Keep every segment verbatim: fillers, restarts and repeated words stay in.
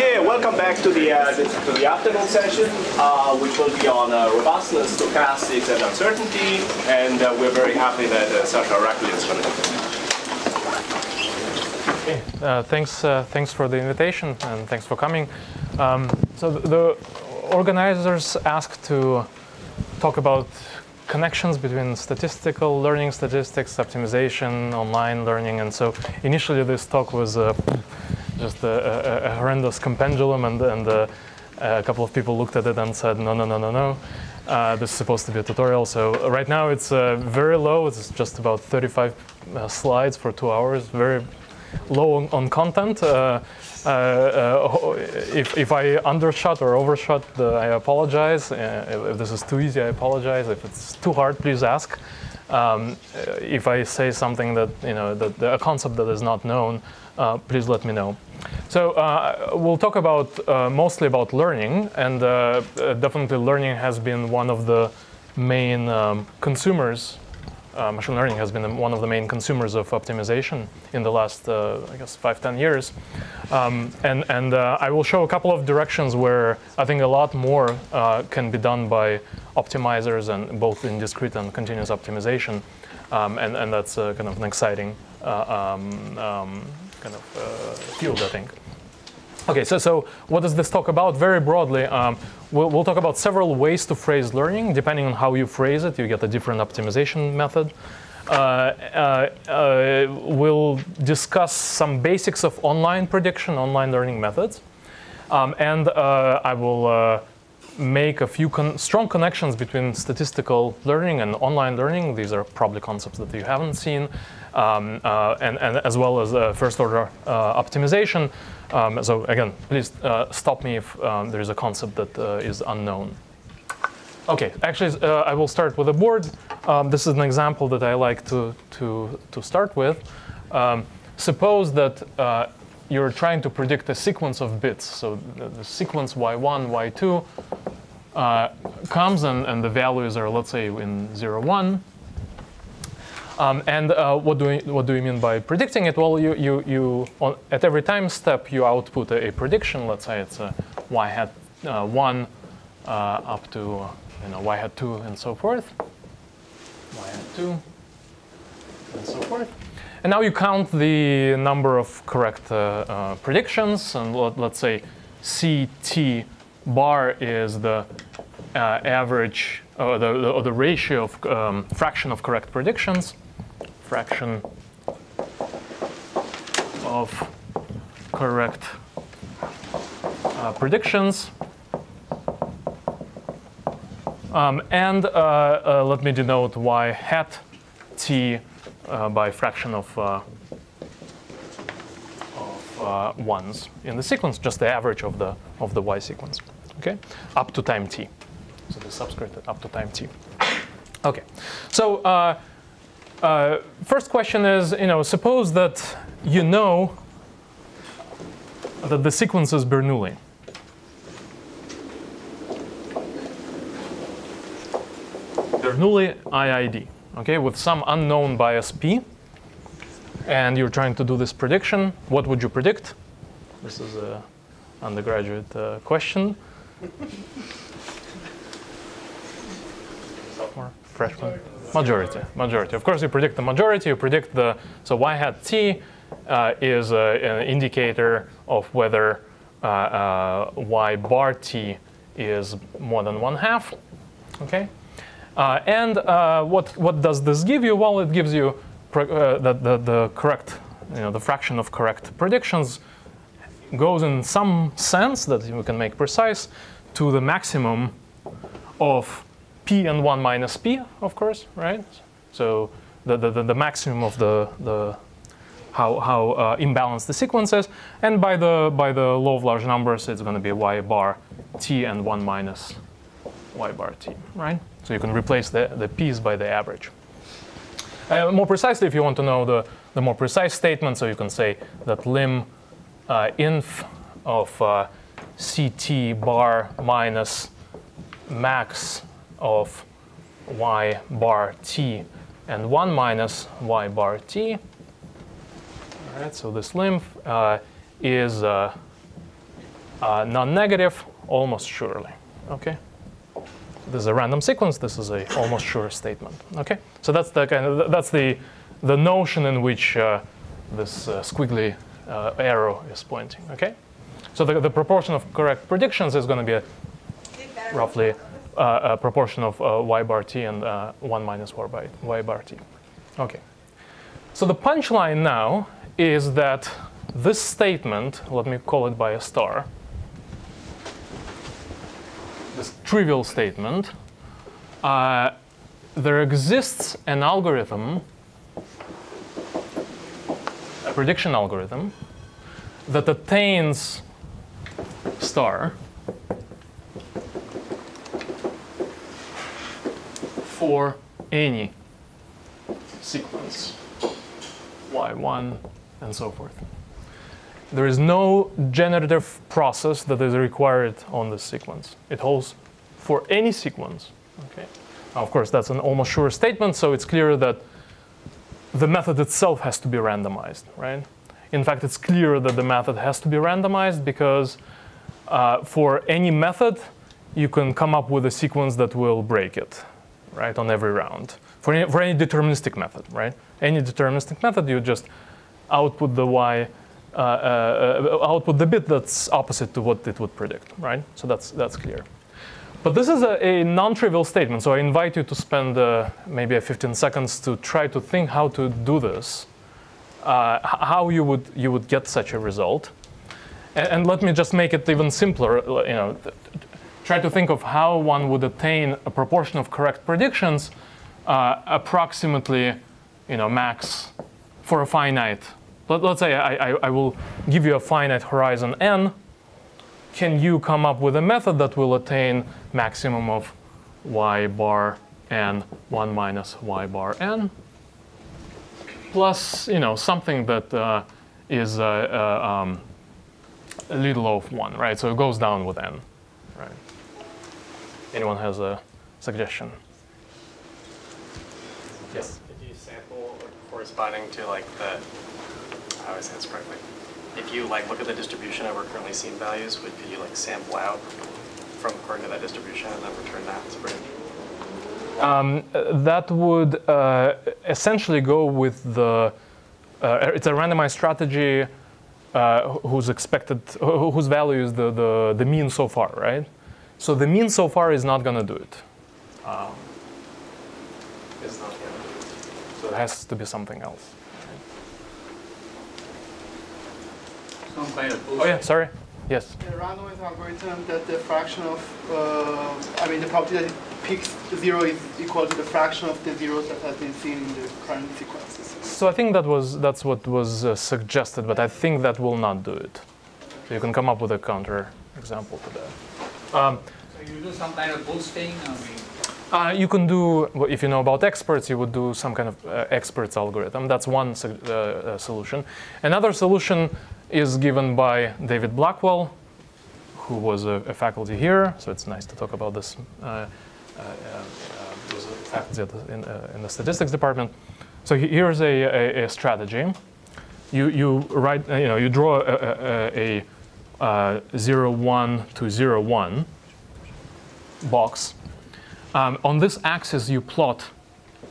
Okay, welcome back to the, uh, the, to the afternoon session, uh, which will be on uh, robustness, stochastics, and uncertainty. And uh, we're very happy that uh, Sasha Rakhlin is going to do it. Okay, uh, thanks, uh, thanks for the invitation, and thanks for coming. Um, so the organizers asked to talk about connections between statistical learning, statistics, optimization, online learning. And so initially this talk was uh, just a, a, a horrendous compendium, and, and uh, a couple of people looked at it and said, no, no, no, no, no. Uh, this is supposed to be a tutorial. So right now it's uh, very low. It's just about thirty-five uh, slides for two hours, very low on, on content. Uh, uh, uh, if, if I undershot or overshot, uh, I apologize. Uh, if this is too easy, I apologize. If it's too hard, please ask. Um, if I say something that, you know, that a concept that is not known, uh, please let me know. So uh, we'll talk about uh, mostly about learning, and uh, definitely learning has been one of the main um, consumers. Uh, machine learning has been one of the main consumers of optimization in the last, uh, I guess, five, ten years. Um, and and uh, I will show a couple of directions where I think a lot more uh, can be done by optimizers, and both in discrete and continuous optimization. Um, and, and that's uh, kind of an exciting uh, um, um, kind of uh, field, I think. Okay, so, so what does this talk about? Very broadly, um, we'll, we'll talk about several ways to phrase learning. Depending on how you phrase it, you get a different optimization method. Uh, uh, uh, we'll discuss some basics of online prediction, online learning methods. Um, and uh, I will uh, make a few con strong connections between statistical learning and online learning. These are probably concepts that you haven't seen. Um, uh, and, and as well as uh, first order uh, optimization. Um, so again, please uh, stop me if um, there is a concept that uh, is unknown. Okay, actually, uh, I will start with a board. Um, this is an example that I like to, to, to start with. Um, suppose that uh, you're trying to predict a sequence of bits. So the, the sequence y one, y two uh, comes, and, and the values are, let's say, in zero, one. Um, and uh, what do we, what do you mean by predicting it? Well, you you you on, at every time step you output a, a prediction. Let's say it's a y hat uh, one uh, up to you know y hat two and so forth, y hat two and so forth. And now you count the number of correct uh, uh, predictions. And let, let's say C T bar is the uh, average or uh, the, the, the ratio of um, fraction of correct predictions. Fraction of correct uh, predictions. Um, and uh, uh, let me denote y hat t uh, by fraction of, uh, of uh, ones in the sequence, just the average of the of the y sequence, okay, up to time t. So the subscript up to time t. Okay, so uh, Uh, first question is, you know, suppose that you know that the sequence is Bernoulli. Bernoulli I I D, okay, with some unknown bias P. And you're trying to do this prediction. What would you predict? This is an undergraduate uh, question. Sophomore, freshman. Majority, majority. Of course, you predict the majority. You predict the so y hat t uh, is uh, an indicator of whether uh, uh, y bar t is more than one half. Okay, uh, and uh, what what does this give you? Well, it gives you uh, that the, the correct, you know, the fraction of correct predictions goes in some sense that we can make precise to the maximum of P and one minus P, of course, right? So the, the, the maximum of the, the how, how uh, imbalanced the sequence is. And by the, by the law of large numbers, it's going to be y bar t and one minus y bar t, right? So you can replace the, the P's by the average. Uh, more precisely, if you want to know the, the more precise statement, so you can say that lim uh, inf of uh, ct bar minus max of y bar t and one minus y bar t. All right, so this limb uh, is uh, uh, non-negative, almost surely. Okay, this is a random sequence. This is a almost sure statement. Okay, so that's the kind of that's the the notion in which uh, this uh, squiggly uh, arrow is pointing. Okay, so the, the proportion of correct predictions is going to be a roughly uh, a proportion of uh, y bar t and uh, one minus y bar, y bar t. Okay, so the punchline now is that this statement, let me call it by a star, this trivial statement, uh, there exists an algorithm, a prediction algorithm, that attains star for any sequence, y one, and so forth. There is no generative process that is required on this sequence. It holds for any sequence. Okay. Now, of course, that's an almost sure statement, so it's clear that the method itself has to be randomized, right? In fact, it's clear that the method has to be randomized because uh, for any method, you can come up with a sequence that will break it, right, on every round. For any, for any deterministic method, right? Any deterministic method, you just output the y, uh, uh, output the bit that's opposite to what it would predict, right? So that's that's clear. But this is a, a non-trivial statement, so I invite you to spend uh, maybe a fifteen seconds to try to think how to do this, uh, how you would you would get such a result, and, and let me just make it even simpler. You know, try to think of how one would attain a proportion of correct predictions, uh, approximately, you know, max for a finite. Let, let's say I, I, I will give you a finite horizon n. Can you come up with a method that will attain maximum of y bar n, one minus y bar n, plus, you know, something that uh, is uh, uh, um, a little of one, right? So it goes down with n, right? Anyone has a suggestion? Yes. Corresponding to like the, how do I say this correctly? If you like look at the distribution over currently seen values, would you like sample out from according to that distribution and then return that to predict? Um, that would uh, essentially go with the. Uh, it's a randomized strategy uh, whose expected, whose value is the, the the mean so far, right? So the mean so far is not going to do it. Um, it's not. So it has to be something else. Some kind of bullshit. Oh yeah, sorry. Yes. The randomized algorithm that the fraction of, uh, I mean, the probability that it picks zero is equal to the fraction of the zeros that has been seen in the current sequences. So I think that was that's what was uh, suggested, but I think that will not do it. So you can come up with a counter example to that. Um, so you do some kind of boosting. I mean. Uh, you can do, if you know about experts, you would do some kind of uh, experts algorithm. That's one uh, solution. Another solution is given by David Blackwell, who was a, a faculty here. So it's nice to talk about this. Uh, uh, uh, he was a faculty in, uh, in the statistics department. So here's a, a, a strategy. You you write, you know, you draw a, a, a, a zero one to zero one box. Um, on this axis, you plot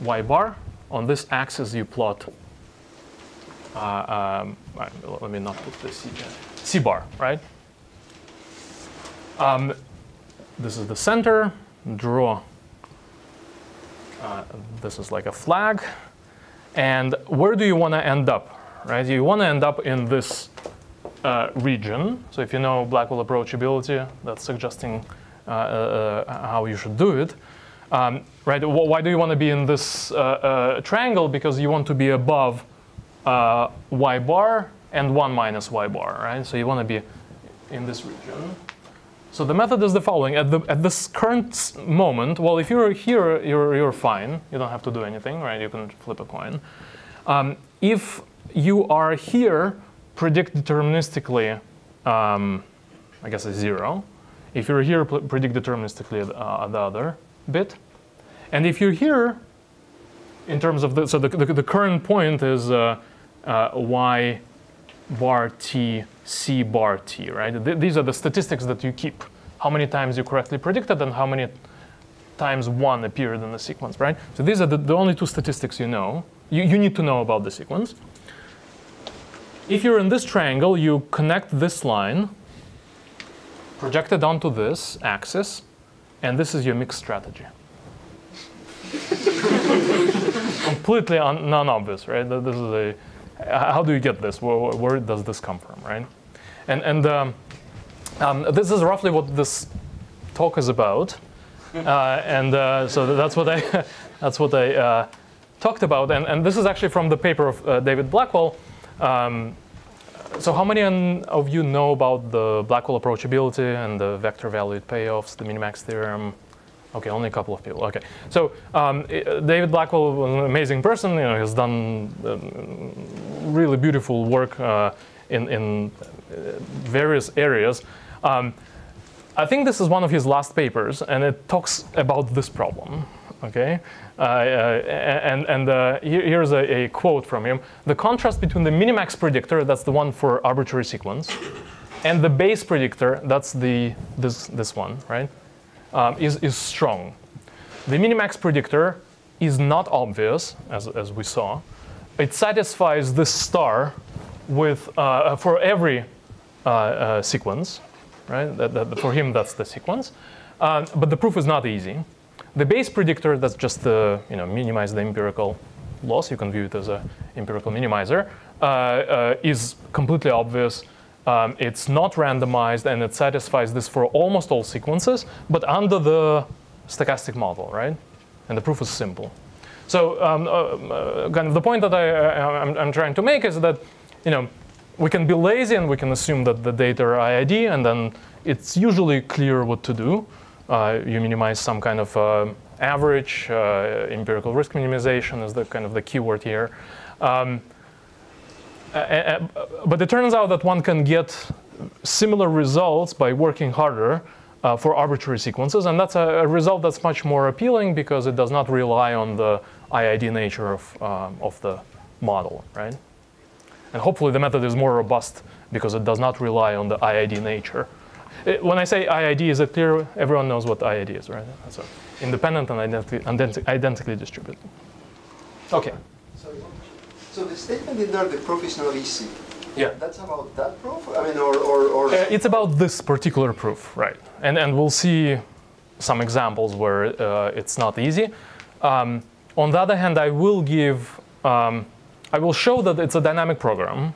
y bar. On this axis, you plot, uh, um, let me not put this, c bar, right? Um, this is the center. Draw. Uh, this is like a flag. And where do you want to end up, right? You want to end up in this uh, region. So if you know Blackwell approachability, that's suggesting Uh, uh, how you should do it, um, right? W why do you want to be in this uh, uh, triangle? Because you want to be above uh, y bar and one minus y bar, right? So you want to be in this region. So the method is the following: at the at this current moment, well, if you're here, you're you're fine. You don't have to do anything, right? You can flip a coin. Um, if you are here, predict deterministically, um, I guess a zero. If you're here, predict deterministically uh, the other bit. And if you're here, in terms of the, so the, the, the current point is uh, uh, y bar t, c bar t, right? Th these are the statistics that you keep. How many times you correctly predicted and how many times one appeared in the sequence, right? So these are the, the only two statistics you know. You, you need to know about the sequence. If you're in this triangle, you connect this line, project it onto this axis, and this is your mixed strategy. Completely un non-obvious, right? This is a, how do you get this? Where, where does this come from, right? And, and um, um, this is roughly what this talk is about. Uh, and uh, so that's what I, that's what I uh, talked about. And, and this is actually from the paper of uh, David Blackwell. Um, so how many of you know about the Blackwell approachability and the vector valued payoffs, the minimax theorem? Okay, only a couple of people. Okay, so um, David Blackwell was an amazing person. You know, he's done um, really beautiful work uh, in, in various areas. Um, I think this is one of his last papers, and it talks about this problem. Okay, uh, uh, and, and uh, here, here's a, a quote from him. The contrast between the minimax predictor, that's the one for arbitrary sequence, and the Bayes predictor, that's the, this, this one, right, um, is, is strong. The minimax predictor is not obvious, as, as we saw. It satisfies this star with, uh, for every uh, uh, sequence, right? That, that, for him, that's the sequence. Um, but the proof is not easy. The Bayes predictor, that's just the, you know, minimize the empirical loss. You can view it as an empirical minimizer, uh, uh, is completely obvious. Um, it's not randomized, and it satisfies this for almost all sequences, but under the stochastic model, right? And the proof is simple. So um, uh, uh, kind of the point that I, uh, I'm, I'm trying to make is that, you know, we can be lazy, and we can assume that the data are I I D, and then it's usually clear what to do. Uh, you minimize some kind of uh, average. Uh, empirical risk minimization is the kind of the keyword here. Um, uh, uh, but it turns out that one can get similar results by working harder uh, for arbitrary sequences, and that's a, a result that's much more appealing because it does not rely on the I I D nature of um, of the model, right? And hopefully the method is more robust because it does not rely on the I I D nature. When I say I I D, is it clear? Everyone knows what I I D is, right? So independent and identi identi identically distributed. Okay. Sorry, so the statement in there, the proof is not easy. Yeah. That's about that proof? I mean, or... or, or uh, it's about this particular proof, right. And, and we'll see some examples where uh, it's not easy. Um, on the other hand, I will give... Um, I will show that it's a dynamic program,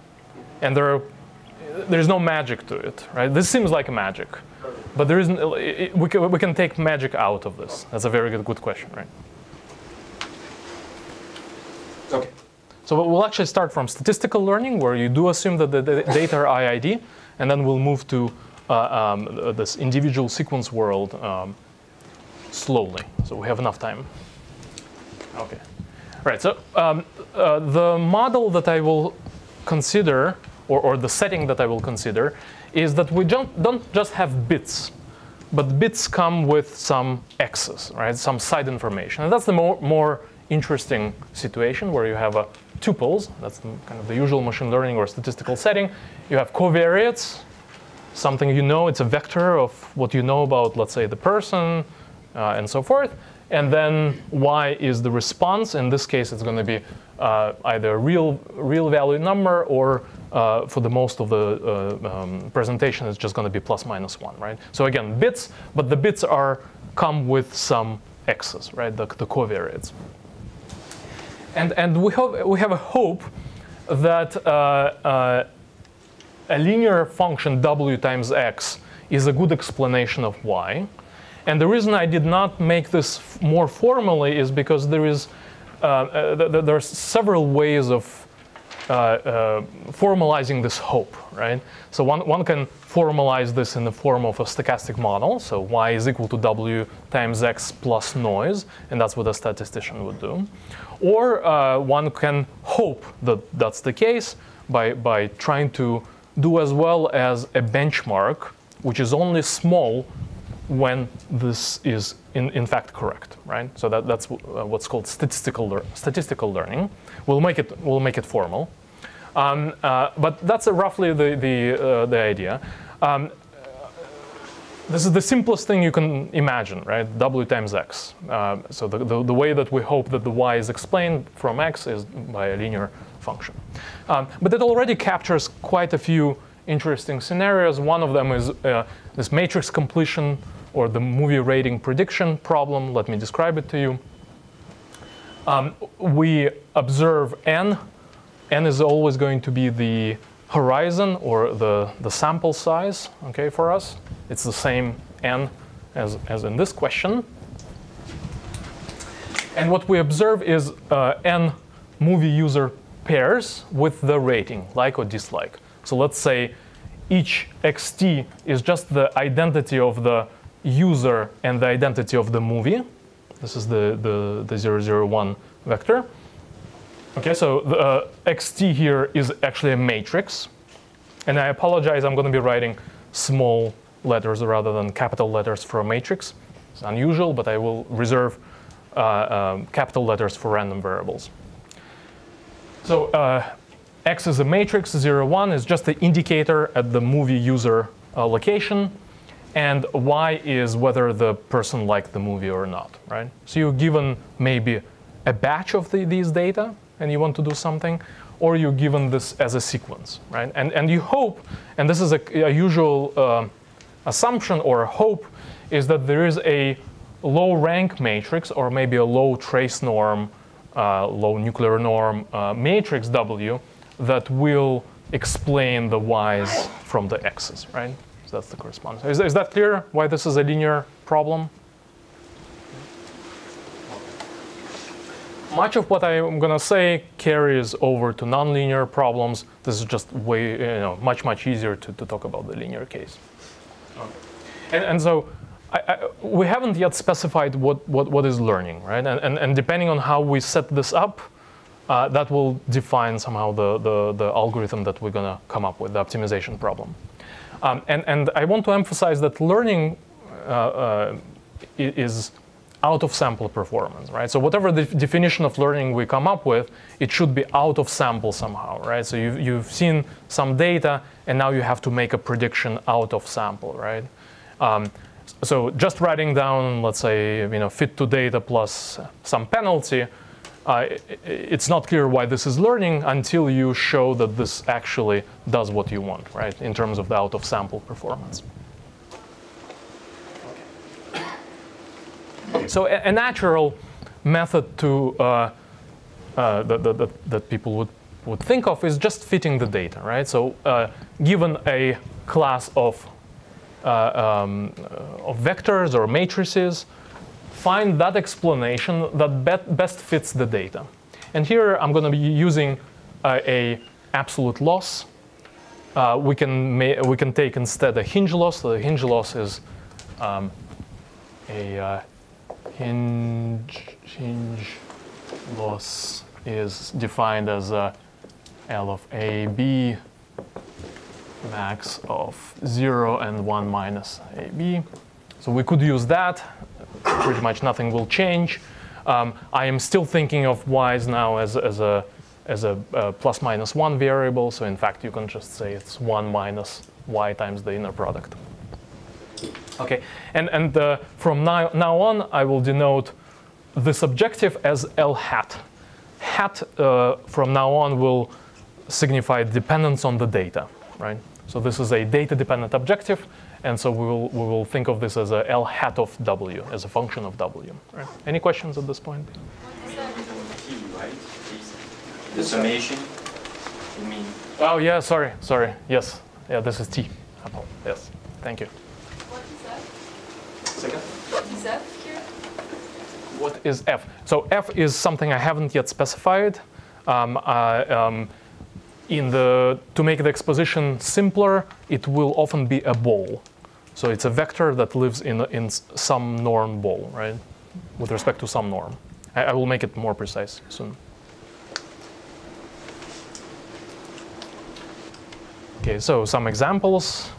and there are There's no magic to it, right? This seems like magic, but there isn't. It, we can we can take magic out of this. That's a very good good question, right? Okay, so we'll actually start from statistical learning, where you do assume that the data are I I D, and then we'll move to uh, um, this individual sequence world um, slowly. So we have enough time. Okay, right. So um, uh, the model that I will consider. Or, or the setting that I will consider, is that we don't, don't just have bits, but bits come with some x's, right? Some side information. And that's the more, more interesting situation where you have uh, tuples. That's the, kind of the usual machine learning or statistical setting. You have covariates, something you know. It's a vector of what you know about, let's say, the person, uh, and so forth. And then y is the response. In this case, it's going to be uh, either real real value number or Uh, for the most of the uh, um, presentation, it's just going to be plus minus one, right? So again, bits, but the bits are come with some x's, right? The, the covariates, and and we hope we have a hope that uh, uh, a linear function w times x is a good explanation of y. And the reason I did not make this more formally is because there is uh, uh, th th there are several ways of Uh, uh, formalizing this hope, right? So one, one can formalize this in the form of a stochastic model. So y is equal to w times x plus noise, and that's what a statistician would do. Or uh, one can hope that that's the case by, by trying to do as well as a benchmark, which is only small when this is in, in fact correct, right? So that, that's what's called statistical, statistical learning. We'll make it, we'll make it formal. Um, uh, but that's uh, roughly the, the, uh, the idea. Um, This is the simplest thing you can imagine, right? W times x. Uh, so the, the, the way that we hope that the y is explained from x is by a linear function. Um, but it already captures quite a few interesting scenarios. One of them is uh, this matrix completion or the movie rating prediction problem. Let me describe it to you. Um, we observe n. n is always going to be the horizon or the, the sample size, okay, for us. It's the same n as, as in this question. And what we observe is uh, n movie user pairs with the rating, like or dislike. So let's say each xt is just the identity of the user and the identity of the movie. This is the, the, the zero zero one vector. Okay, so the, uh, xt here is actually a matrix. And I apologize, I'm going to be writing small letters rather than capital letters for a matrix. It's unusual, but I will reserve uh, um, capital letters for random variables. So uh, x is a matrix, zero one is just the indicator at the movie user uh, location. And y is whether the person liked the movie or not, right? So you're given maybe a batch of the, these data, and you want to do something, or you're given this as a sequence, right? And, and you hope, and this is a, a usual uh, assumption or a hope, is that there is a low rank matrix or maybe a low trace norm, uh, low nuclear norm uh, matrix W that will explain the y's from the x's, right? So that's the correspondence. Is, is that clear why this is a linear problem? Much of what I'm going to say carries over to nonlinear problems. This is just way, you know, much, much easier to, to talk about the linear case. Okay. And, and so I, I, we haven't yet specified what, what, what is learning, right? And, and, and depending on how we set this up, uh, that will define somehow the, the, the algorithm that we're going to come up with, the optimization problem. Um, and, and I want to emphasize that learning uh, uh, is out of sample performance, right? So whatever the definition of learning we come up with, it should be out of sample somehow, right? So you've, you've seen some data, and now you have to make a prediction out of sample, right? Um, so just writing down, let's say, you know, fit to data plus some penalty, uh, it's not clear why this is learning until you show that this actually does what you want, right? In terms of the out of sample performance. So a, a natural method to uh, uh, that, that, that people would, would think of is just fitting the data, right? So uh, given a class of, uh, um, of vectors or matrices, find that explanation that bet, best fits the data. And here I'm going to be using uh, a absolute loss. Uh, we, can we can take instead a hinge loss. So the hinge loss is um, a... Uh, Hinge, hinge loss is defined as a L of A, B, max of zero and one minus A, B. So we could use that. Pretty much nothing will change. Um, I am still thinking of y's now as, as a, as a uh, plus minus one variable. So in fact, you can just say it's one minus y times the inner product. Okay, and, and uh, from now, now on, I will denote this objective as L hat. Hat uh, from now on will signify dependence on the data, right? So this is a data-dependent objective, and so we will, we will think of this as a L hat of W, as a function of W. Right? Any questions at this point? The summation, you mean? Oh, yeah, sorry, sorry, yes. Yeah, this is T. Yes, thank you. What is F here? What is F? So F is something I haven't yet specified. Um, uh, um, in the to make the exposition simpler, it will often be a ball. So it's a vector that lives in in some norm ball, right? With respect to some norm, I, I will make it more precise soon. Okay, so some examples.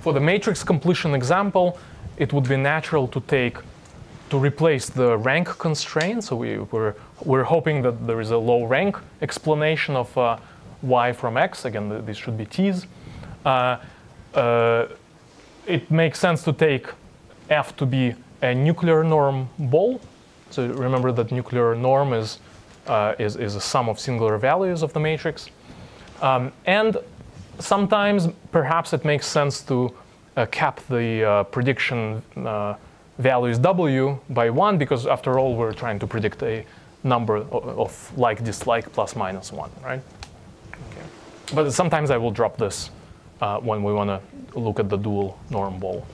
For the matrix completion example, it would be natural to take, to replace the rank constraint. So we, we're, we're hoping that there is a low rank explanation of uh, y from x. Again, these should be t's. Uh, uh, it makes sense to take f to be a nuclear norm ball. So remember that nuclear norm is uh, is is a sum of singular values of the matrix. Um, and sometimes, perhaps, it makes sense to uh, cap the uh, prediction uh, values w by one, because after all, we're trying to predict a number of like-dislike plus minus one, right? Okay. But sometimes I will drop this uh, when we want to look at the dual norm ball.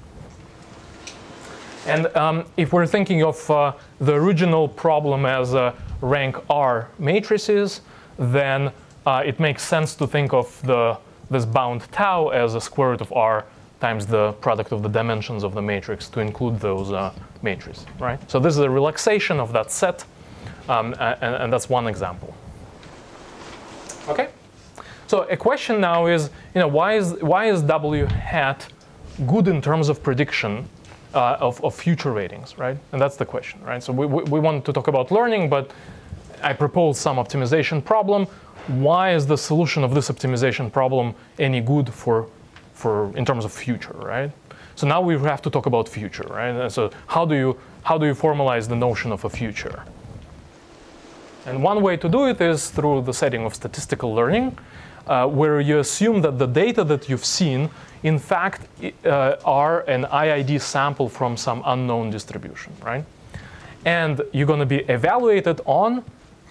And um, if we're thinking of uh, the original problem as uh, rank R matrices, then uh, it makes sense to think of the, this bound tau as a square root of R times the product of the dimensions of the matrix to include those uh, matrices, right? So this is a relaxation of that set. Um, and, and that's one example. Okay, so a question now is, you know, why is why is W hat good in terms of prediction uh, of, of future ratings, right? And that's the question, right? So we, we we wanted to talk about learning, but I proposed some optimization problem. Why is the solution of this optimization problem any good for for in terms of future, right? So now we have to talk about future, right? And so how do you how do you formalize the notion of a future? And one way to do it is through the setting of statistical learning, uh, where you assume that the data that you've seen, in fact, uh, are an I I D sample from some unknown distribution, right? And you're going to be evaluated on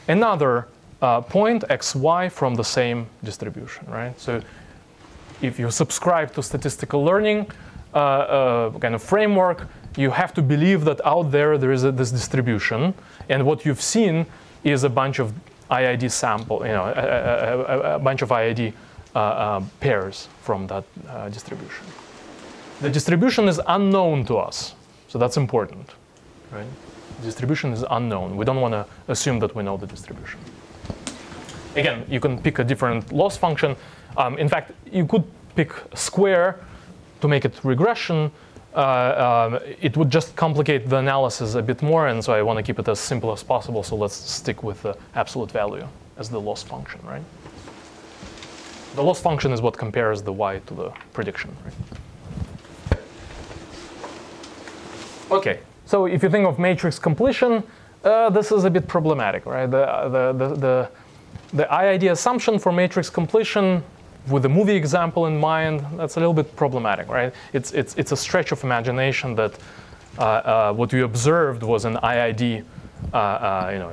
another uh, point xy from the same distribution, right? So if you subscribe to statistical learning uh, uh, kind of framework, you have to believe that out there there is a, this distribution, and what you've seen is a bunch of I I D sample, you know, a, a, a, a bunch of I I D uh, uh, pairs from that uh, distribution. The distribution is unknown to us, so that's important, right? The distribution is unknown. We don't want to assume that we know the distribution. Again, you can pick a different loss function. Um, in fact, you could pick square to make it regression. Uh, um, it would just complicate the analysis a bit more, and so I want to keep it as simple as possible, so let's stick with the absolute value as the loss function, right? The loss function is what compares the y to the prediction, right? Okay, so if you think of matrix completion, uh, this is a bit problematic, right? The, the, the, the, the I I D assumption for matrix completion with the movie example in mind, that's a little bit problematic, right? It's, it's, it's a stretch of imagination that uh, uh, what you observed was an I I D, uh, uh, you know,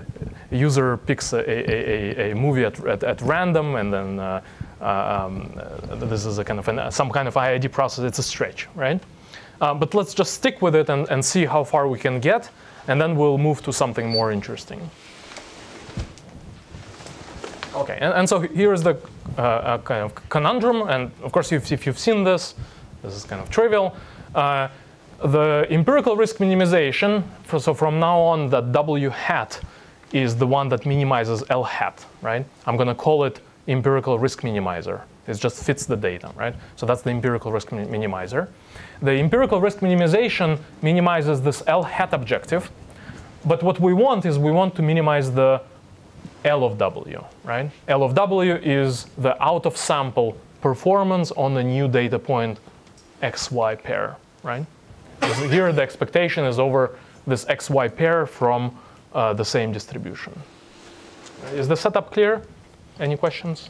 user picks a, a, a, a movie at, at, at random, and then uh, um, uh, this is a kind of an, some kind of I I D process. It's a stretch, right? Uh, but let's just stick with it and, and see how far we can get, and then we'll move to something more interesting. Okay, and, and so here's the uh, kind of conundrum, and of course, if, if you've seen this, this is kind of trivial. Uh, the empirical risk minimization, for, so from now on, that W hat is the one that minimizes L hat, right? I'm going to call it empirical risk minimizer. It just fits the data, right? So that's the empirical risk minimizer. The empirical risk minimization minimizes this L hat objective, but what we want is we want to minimize the L of W, right? L of W is the out-of-sample performance on a new data point X Y pair, right? Here the expectation is over this X Y pair from uh, the same distribution. Is the setup clear? Any questions?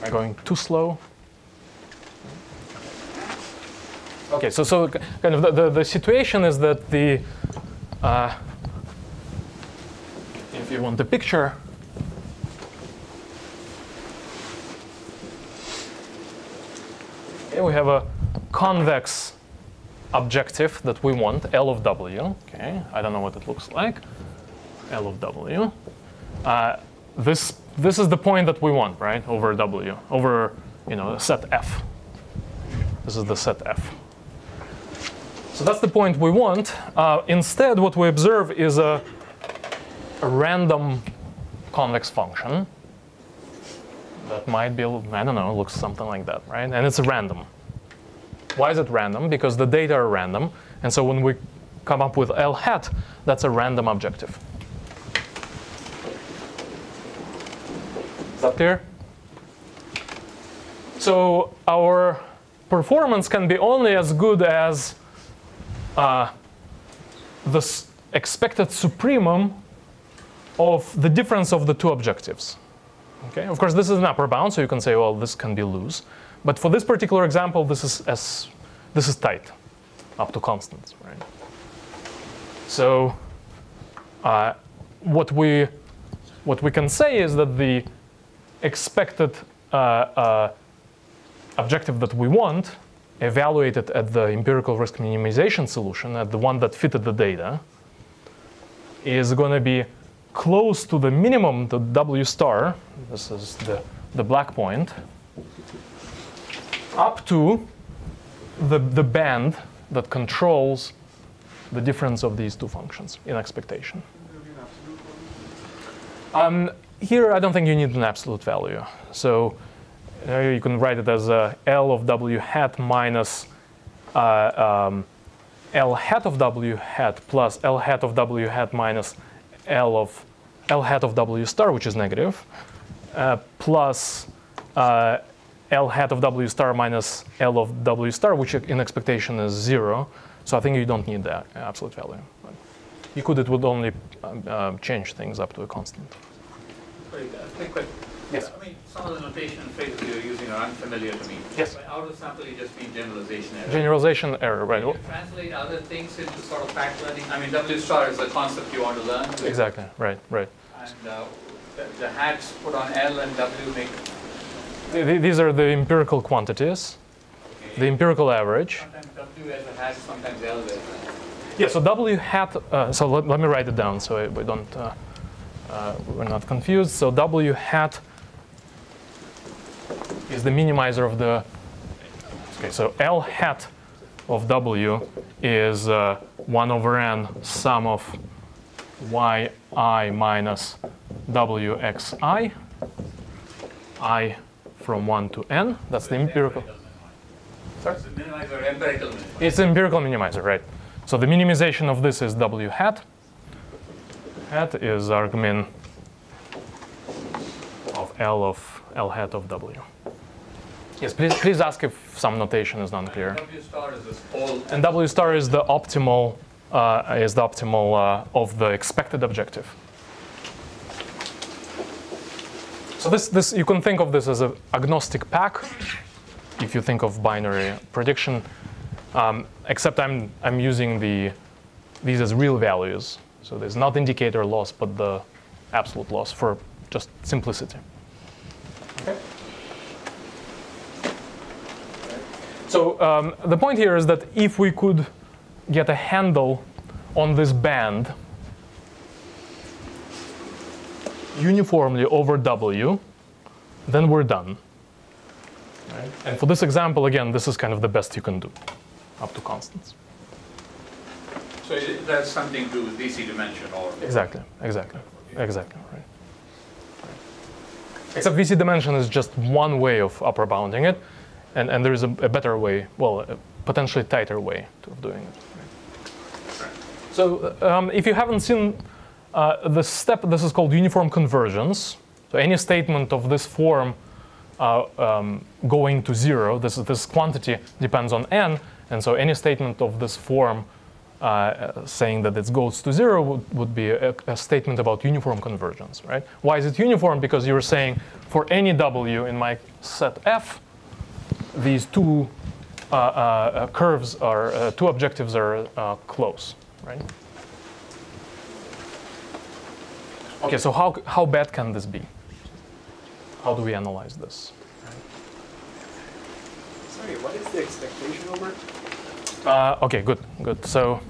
Am I going too slow? Okay, so, so kind of the, the, the situation is that the uh, if you want the picture, okay, we have a convex objective that we want, L of W. Okay, I don't know what it looks like. L of W. Uh, this this is the point that we want, right? Over W, over you know set F. This is the set F. So that's the point we want. Uh, instead, what we observe is a a random convex function that might be, I don't know, looks something like that, right? And it's random. Why is it random? Because the data are random. And so when we come up with L hat, that's a random objective. up here. So our performance can be only as good as uh, the s expected supremum of the difference of the two objectives. Okay? Of course, this is an upper bound, so you can say, well, this can be loose. But for this particular example, this is, as, this is tight up to constants. Right? So uh, what, we, what we can say is that the expected uh, uh, objective that we want, evaluated at the empirical risk minimization solution, at the one that fitted the data, is going to be close to the minimum, the W star, this is the, the black point, up to the, the band that controls the difference of these two functions in expectation. Um, here, I don't think you need an absolute value. So uh, you can write it as uh, L of W hat minus uh, um, L hat of W hat plus L hat of W hat minus L of L hat of W star, which is negative, uh, plus uh, L hat of W star minus L of W star, which in expectation is zero. So I think you don't need that absolute value. You could, it would only um, uh, change things up to a constant. Sorry, uh, quick question. Yes. I mean, some of the notation and phrases you're using are unfamiliar to me. Yes. By out of sample, you just mean generalization error. Generalization error, right. Can you translate other things into sort of fact learning? I mean, W star is a concept you want to learn. With. Exactly, right, right. And uh, the, the hats put on L and W make. The, these are the empirical quantities, okay. The empirical average. Sometimes W as a hat, sometimes L as a hat. Yeah, so W hat, uh, so let, let me write it down so we don't, uh, uh, we're not confused. So W hat is the minimizer of the, okay, so L hat of W is uh, one over N sum of Y I minus W X I, I from one to N, that's the empirical. Sorry? It's a minimizer, empirical minimizer. It's an empirical minimizer, right. So the minimization of this is W hat. Hat is argmin of L of L hat of W. Yes, please, please ask if some notation is not clear. And W star is this whole. And W star is the optimal uh, is the optimal uh, of the expected objective. So this this you can think of this as an agnostic pack, if you think of binary prediction, um, except I'm I'm using the these as real values. So there's not indicator loss, but the absolute loss for just simplicity. Okay. So um, the point here is that if we could get a handle on this band uniformly over W, then we're done. Right. And for this example, again, this is kind of the best you can do, up to constants. So it has something to do with V C dimension, or exactly, exactly, exactly, right. right. Except V C dimension is just one way of upper bounding it. And, and there is a, a better way, well, a potentially tighter way of doing it. Right. So um, if you haven't seen uh, the step, this is called uniform convergence. So any statement of this form uh, um, going to zero, this, this quantity depends on N. And so any statement of this form uh, saying that it goes to zero would, would be a, a statement about uniform convergence, right? Why is it uniform? Because you're saying for any W in my set F, these two uh, uh, curves are, uh, two objectives are uh, close, right? Okay, so how, how bad can this be? How do we analyze this? Sorry, what is the expectation over? Uh, okay, good, good. So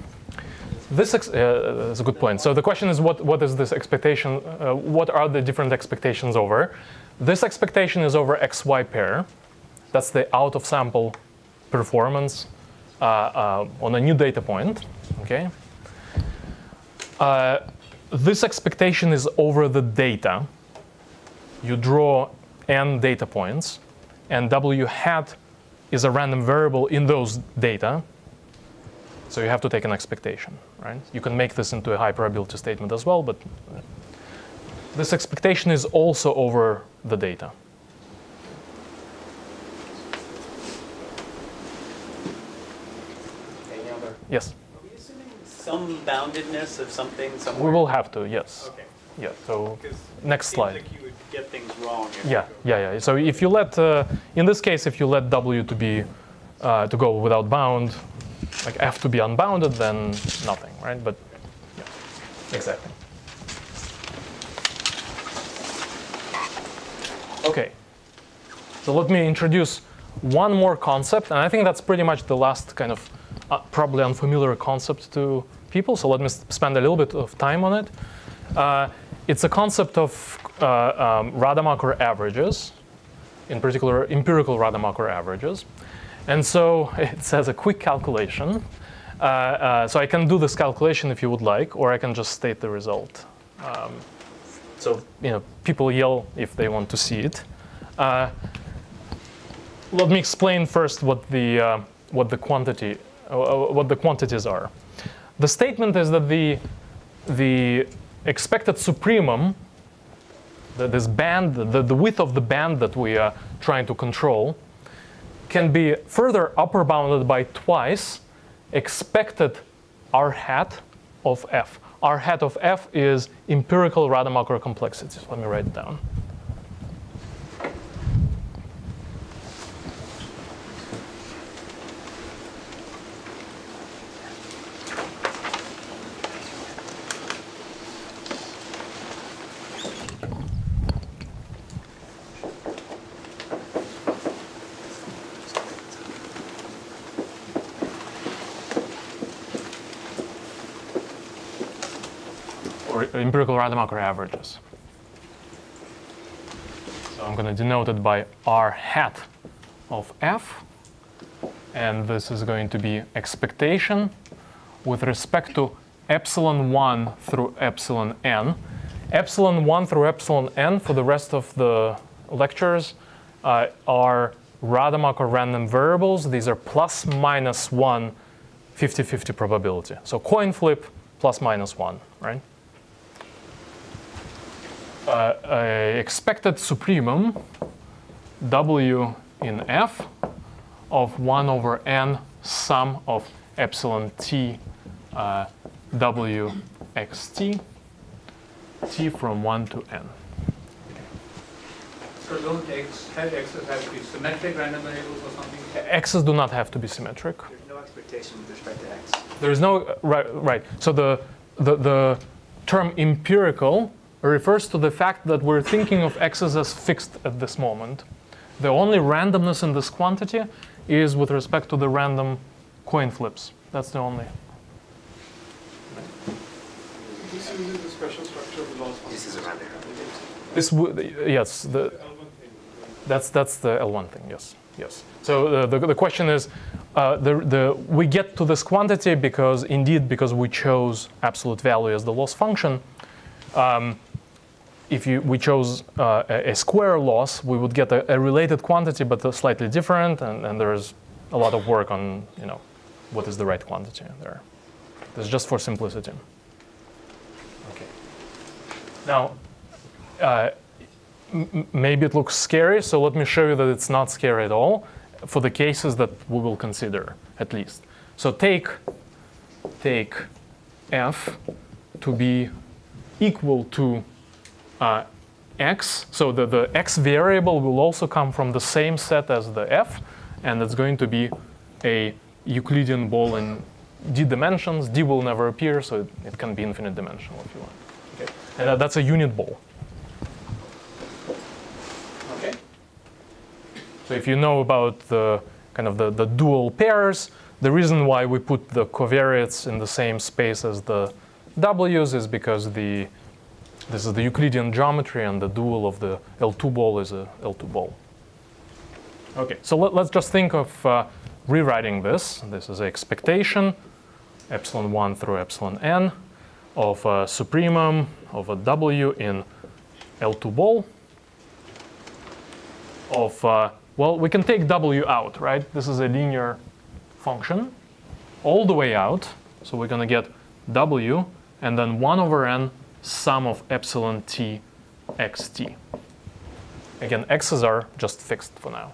this ex uh, is a good point. So the question is what, what is this expectation, uh, what are the different expectations over? This expectation is over X Y pair. That's the out-of-sample performance uh, uh, on a new data point. Okay. Uh, this expectation is over the data. You draw n data points, and w hat is a random variable in those data. So you have to take an expectation, right? You can make this into a high probability statement as well, but this expectation is also over the data. Any other? Yes? Are we assuming some boundedness of something somewhere? We will have to, yes. Okay. Yeah, so next slide. Like you would get things wrong. Yeah, yeah, yeah. So if you let, uh, in this case, if you let W to be, uh, to go without bound, like F to be unbounded, then nothing, right? But yeah, exactly. Okay. So let me introduce one more concept, and I think that's pretty much the last kind of uh, probably unfamiliar concept to people. So let me spend a little bit of time on it. Uh, It's a concept of uh, um, Rademacher averages, in particular empirical Rademacher averages. And so it says a quick calculation. Uh, uh, so I can do this calculation if you would like, or I can just state the result. Um, so you know, people yell if they want to see it. Uh, let me explain first what the uh, what the quantity uh, what the quantities are. The statement is that the the expected supremum, the, this band, the, the width of the band that we are trying to control, can be further upper bounded by twice expected R hat of F. R hat of F is empirical Rademacher complexity. So let me write it down. Empirical Rademacher averages. So I'm going to denote it by R hat of F. And this is going to be expectation with respect to epsilon one through epsilon n. Epsilon one through epsilon n for the rest of the lectures uh, are Rademacher random variables. These are plus minus one fifty fifty probability. So coin flip plus minus one, right? Uh, uh, expected supremum W in F of one over n sum of epsilon t uh, W x t, t from one to n. So don't x, have x's have to be symmetric random variables or something? X's do not have to be symmetric. There's no expectation with respect to x. There is no, uh, right, right. So the, the, the term empirical refers to the fact that we're thinking of x's as fixed at this moment. The only randomness in this quantity is with respect to the random coin flips. That's the only. This uses the special structure of the laws. This is a random. This would, yes. The, that's that's the L one thing. Yes, yes. So uh, the the question is, uh, the the we get to this quantity because indeed because we chose absolute value as the loss function. Um, if you, we chose uh, a, a square loss, we would get a, a related quantity, but slightly different. And, and there is a lot of work on, you know, what is the right quantity there. This is just for simplicity. Okay. Now, uh, m maybe it looks scary, so let me show you that it's not scary at all for the cases that we will consider, at least. So take take F to be equal to uh, x. So the, the x variable will also come from the same set as the f. And it's going to be a Euclidean ball in d dimensions. D will never appear, so it, it can be infinite dimensional if you want. Okay. And that, that's a unit ball. Okay. So if you know about the kind of the, the dual pairs, the reason why we put the covariates in the same space as the W's is because the this is the Euclidean geometry, and the dual of the L two ball is a L two ball. Okay, so let, let's just think of uh, rewriting this. This is an expectation, epsilon one through epsilon n, of a supremum of a W in L two ball. Of uh, well, we can take W out, right? This is a linear function, all the way out. So we're going to get W. And then one over n sum of epsilon t xt. Again, x's are just fixed for now.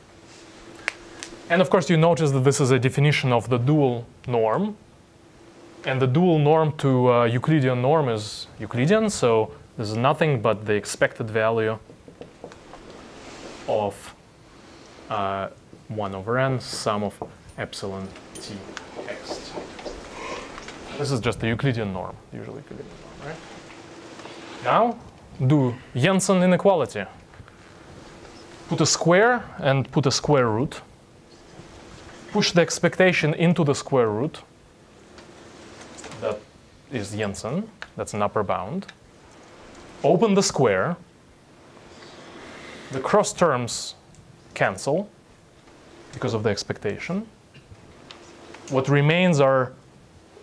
And of course, you notice that this is a definition of the dual norm. And the dual norm to uh, Euclidean norm is Euclidean, so this is nothing but the expected value of uh, one over n sum of epsilon t x t. This is just the Euclidean norm, usually Euclidean norm, right? Now, do Jensen inequality. Put a square and put a square root. Push the expectation into the square root. That is Jensen. That's an upper bound. Open the square. The cross terms cancel because of the expectation. What remains are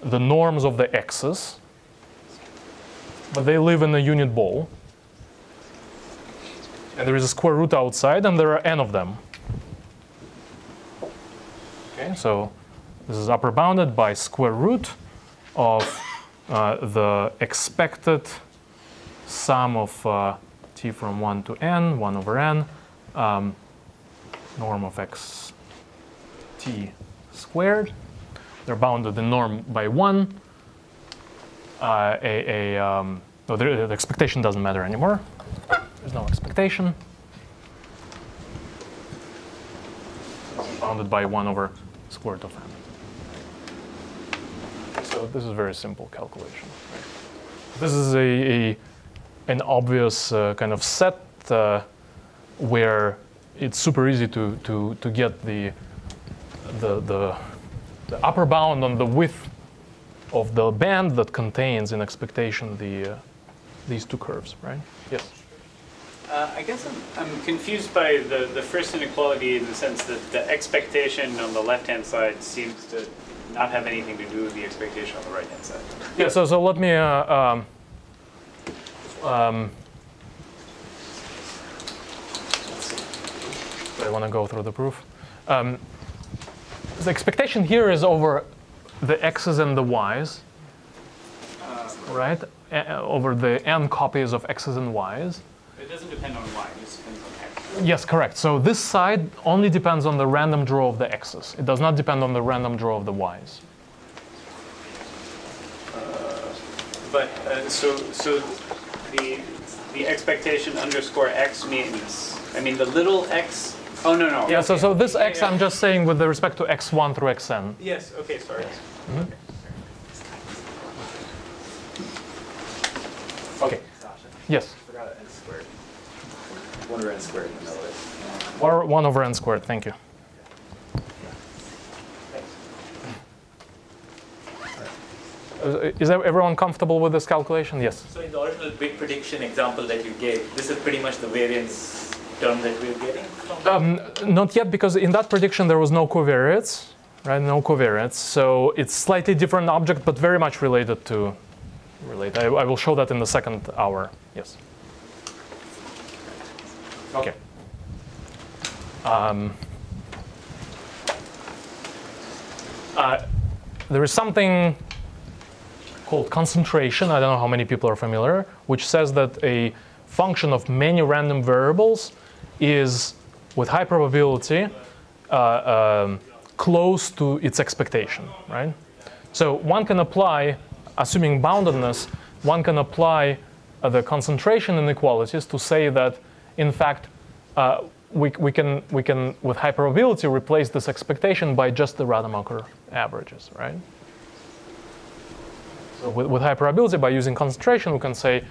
the norms of the x's, but they live in a unit ball. And there is a square root outside, and there are n of them. Okay, so this is upper bounded by square root of uh, the expected sum of uh, t from one to n, one over n, um, norm of x t squared. They're bounded in norm by one. Uh, a, a, um, no, the, the expectation doesn't matter anymore. There's no expectation. Bounded by one over square root of n. So this is a very simple calculation. This is a, a an obvious uh, kind of set uh, where it's super easy to to to get the the the the upper bound on the width of the band that contains, in expectation, the uh, these two curves, right? Yes. Uh, I guess I'm, I'm confused by the the first inequality, in the sense that the expectation on the left-hand side seems to not have anything to do with the expectation on the right-hand side. Yeah. So so let me. Uh, um, um, I want to go through the proof. Um, The expectation here is over the x's and the y's, uh, right? A over the n copies of x's and y's. It doesn't depend on y, it just depends on x. Yes, correct. So this side only depends on the random draw of the x's. It does not depend on the random draw of the y's. Uh, but uh, so so the the expectation underscore x means, I mean, the little x. Oh, no, no. Yeah, okay. so, so this yeah, x, yeah. I'm just saying with the respect to x one through xn. Yes, OK, sorry. Mm-hmm. OK. Okay. Sasha, yes? I forgot n squared. one over n squared in the middle of it. Or one over n squared, thank you. Is everyone comfortable with this calculation? Yes? So in the original bit prediction example that you gave, this is pretty much the variance term that we're getting? Um, not yet, because in that prediction there was no covariates, right? No covariates. So it's slightly different object, but very much related to relate. I, I will show that in the second hour. Yes. Okay. Um, uh, there is something called concentration. I don't know how many people are familiar, which says that a function of many random variables is, with high probability, uh, um, close to its expectation, right? So one can apply, assuming boundedness, one can apply uh, the concentration inequalities to say that, in fact, uh, we, we, can, we can, with high probability, replace this expectation by just the Rademacher averages, right? So with, with high probability, by using concentration, we can say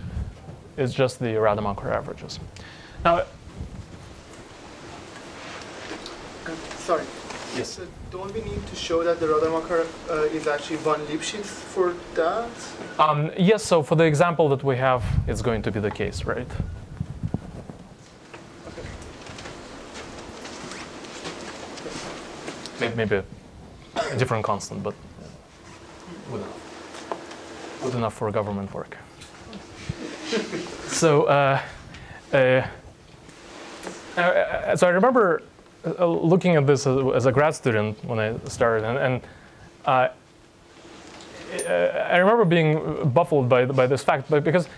it's just the Rademacher averages. Now, sorry. Yes. So don't we need to show that the Rademacher uh, is actually von Lipschitz for that? Um, yes. So for the example that we have, it's going to be the case, right? Okay. Maybe a different constant, but good enough. Good enough for government work. So, uh, uh, so I remember looking at this as a grad student when I started, and, and uh, I remember being baffled by by this fact, but because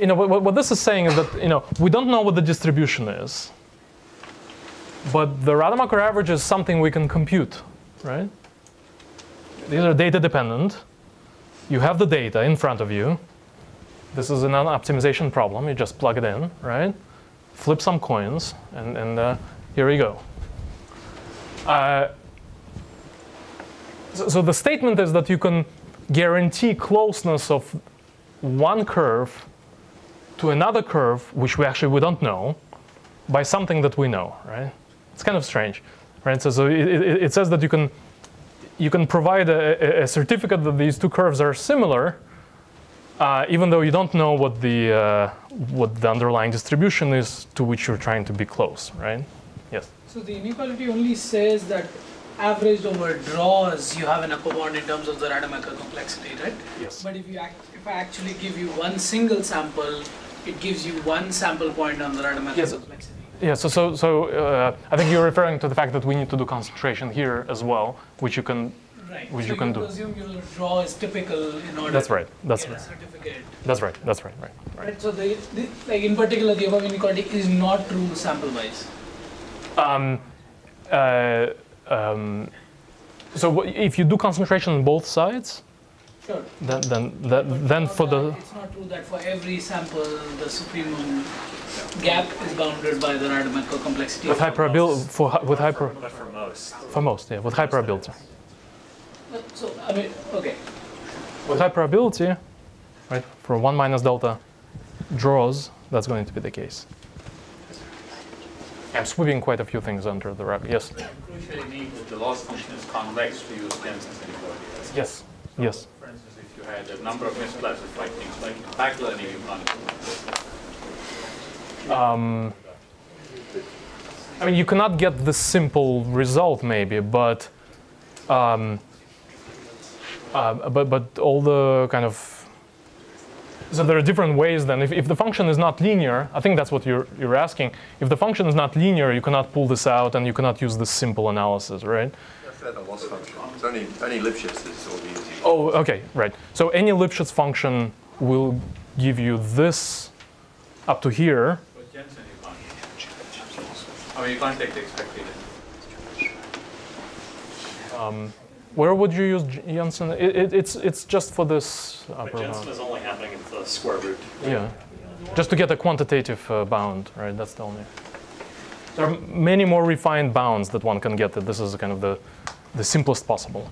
you know, what, what this is saying is that, you know, we don't know what the distribution is, but the Rademacher average is something we can compute, right? These are data dependent. You have the data in front of you. This is an optimization problem. You just plug it in, right? Flip some coins, and, and uh, here we go. Uh, so, so the statement is that you can guarantee closeness of one curve to another curve, which we actually we don't know, by something that we know, right? It's kind of strange, right? So, so it, it, it says that you can you can provide a, a certificate that these two curves are similar, uh, even though you don't know what the uh, what the underlying distribution is to which you're trying to be close, right? Yes. So the inequality only says that averaged over draws, you have an upper bound in terms of the Rademacher complexity, right? Yes. But if you act, if I actually give you one single sample, it gives you one sample point on the Rademacher yes. complexity. Yeah, so, so, so uh, I think you're referring to the fact that we need to do concentration here as well, which you can, right. which so you, you can do. Assume your draw is typical in order That's right. That's to get right. a certificate. That's right. That's right. Right. Right. right so, the, the, like in particular, the above inequality is not true sample-wise. Um, uh, um, so if you do concentration on both sides, sure. then then that, then for that, the it's not true that for every sample the supremum gap is bounded by the Rademacher complexity. With hyperability, for with hyper. But for most. For most, yeah, with hyperability. So I mean, okay. With hyperability, right? For one minus delta draws, that's going to be the case. I'm sweeping quite a few things under the rug. Yes. Crucially, means that the loss function is convex to use Denson's inequality. Yes. So yes. For instance, if you had a number of misclasses, like things like backlearning, you can't. Um, I mean, you cannot get the simple result, maybe, but, um, uh, but, but all the kind of. So there are different ways then. If, if the function is not linear, I think that's what you're, you're asking. If the function is not linear, you cannot pull this out and you cannot use this simple analysis, right? That's a loss function. It's only, only Lipschitz is all using. Oh, OK, right. So any Lipschitz function will give you this up to here. But Jensen, you can't. I mean, you can't take the expected. Um, Where would you use Jensen? It, it, it's it's just for this. But Jensen is only happening in the square root. Yeah, just to get a quantitative uh, bound, right? That's the only. There are many more refined bounds that one can get. That this is kind of the, the simplest possible.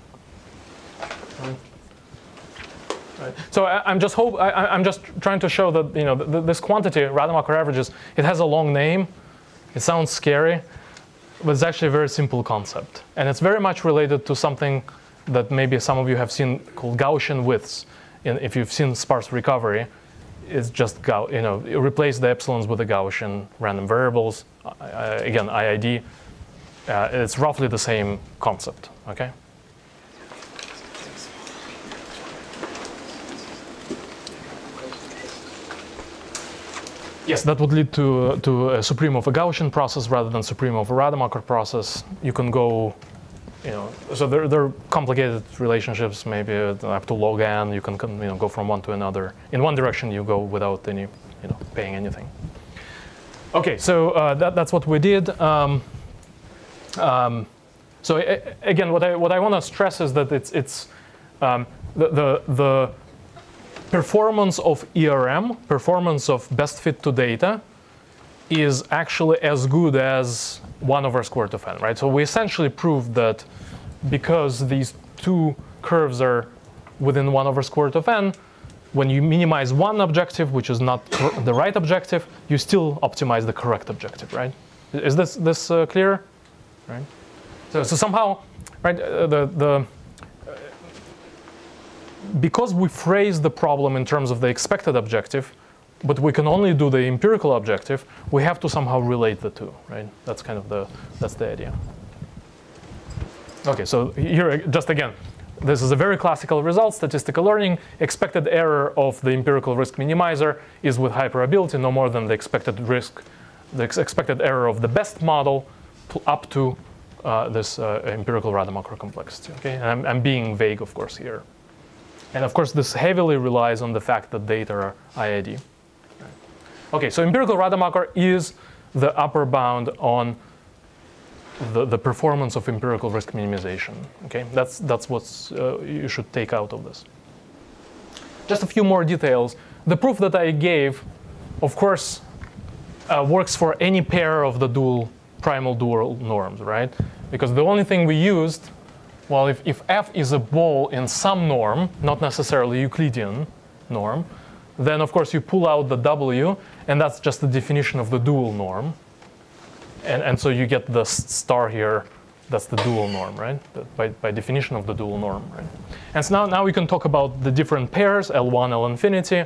Right. Right. So I, I'm just hope I, I'm just trying to show that you know th this quantity Rademacher averages. It has a long name. It sounds scary. But it's actually a very simple concept. And it's very much related to something that maybe some of you have seen called Gaussian widths. And if you've seen sparse recovery, it's just, you know, replace the epsilons with the Gaussian random variables. Uh, again, I I D. Uh, it's roughly the same concept, OK? Yes, that would lead to, to a supreme of a Gaussian process rather than supreme of a Rademacher process. You can go, you know, so there, there are complicated relationships, maybe up to log n. You can, you know, go from one to another. In one direction, you go without any, you know, paying anything. OK, so uh, that, that's what we did. Um, um, so a, again, what I, what I want to stress is that it's, it's um, the, the, the performance of E R M, performance of best fit to data, is actually as good as one over square root of n, right? So we essentially proved that because these two curves are within one over square root of n, when you minimize one objective, which is not the right objective, you still optimize the correct objective, right? Is this this uh, clear? Right. So so somehow, right? Uh, the the Because we phrase the problem in terms of the expected objective, but we can only do the empirical objective, we have to somehow relate the two, right? That's kind of the, that's the idea. OK, so here, just again, this is a very classical result, statistical learning. Expected error of the empirical risk minimizer is with hyperability no more than the expected risk, the ex expected error of the best model up to uh, this uh, empirical Rademacher complexity, OK? And I'm, I'm being vague, of course, here. And of course, this heavily relies on the fact that data are I I D. Right. Okay, so empirical Rademacher is the upper bound on the, the performance of empirical risk minimization. Okay, that's that's what uh, you should take out of this. Just a few more details. The proof that I gave, of course, uh, works for any pair of the dual primal dual norms, right? Because the only thing we used, well, if, if F is a ball in some norm, not necessarily Euclidean norm, then of course you pull out the W, and that's just the definition of the dual norm. And, and so you get the star here, that's the dual norm, right? By, by definition of the dual norm, right? And so now, now we can talk about the different pairs, L one, L infinity,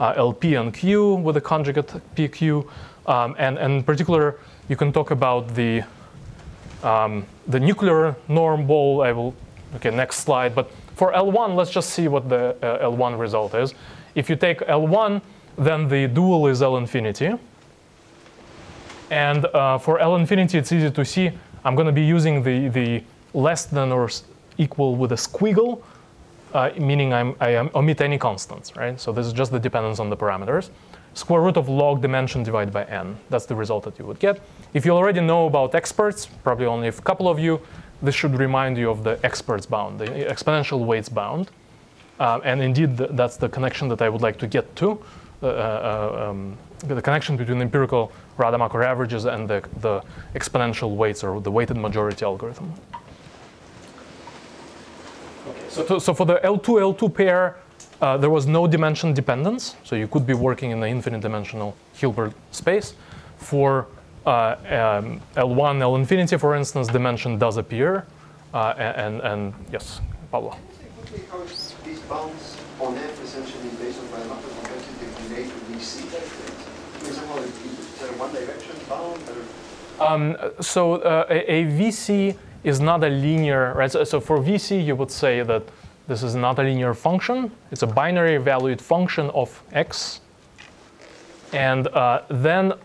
uh, L P and Q with the conjugate P Q. Um, and, and in particular, you can talk about the, um, the nuclear norm ball. I will, okay, next slide. But for L one, let's just see what the uh, L one result is. If you take L one, then the dual is L infinity. And uh, for L infinity, it's easy to see. I'm going to be using the, the less than or equal with a squiggle, uh, meaning I'm, I am omit any constants, right? So this is just the dependence on the parameters. Square root of log dimension divided by n. That's the result that you would get. If you already know about experts, probably only a couple of you, this should remind you of the experts bound, the exponential weights bound. Uh, and indeed, th that's the connection that I would like to get to, uh, uh, um, the connection between empirical Rademacher averages and the, the exponential weights or the weighted majority algorithm. Okay, so, so, so for the L two L two pair, uh, there was no dimension dependence. So you could be working in the infinite dimensional Hilbert space. For uh, um, L one, L infinity, for instance, dimension does appear. Uh, and, and yes, Pablo. Bounds on F essentially based on Rademacher complexity relate to V C vectors? Is there one direction bound? Or? Um, so uh, a, a V C is not a linear, right? So, so for V C, you would say that this is not a linear function. It's a binary valued function of X. And uh, then uh,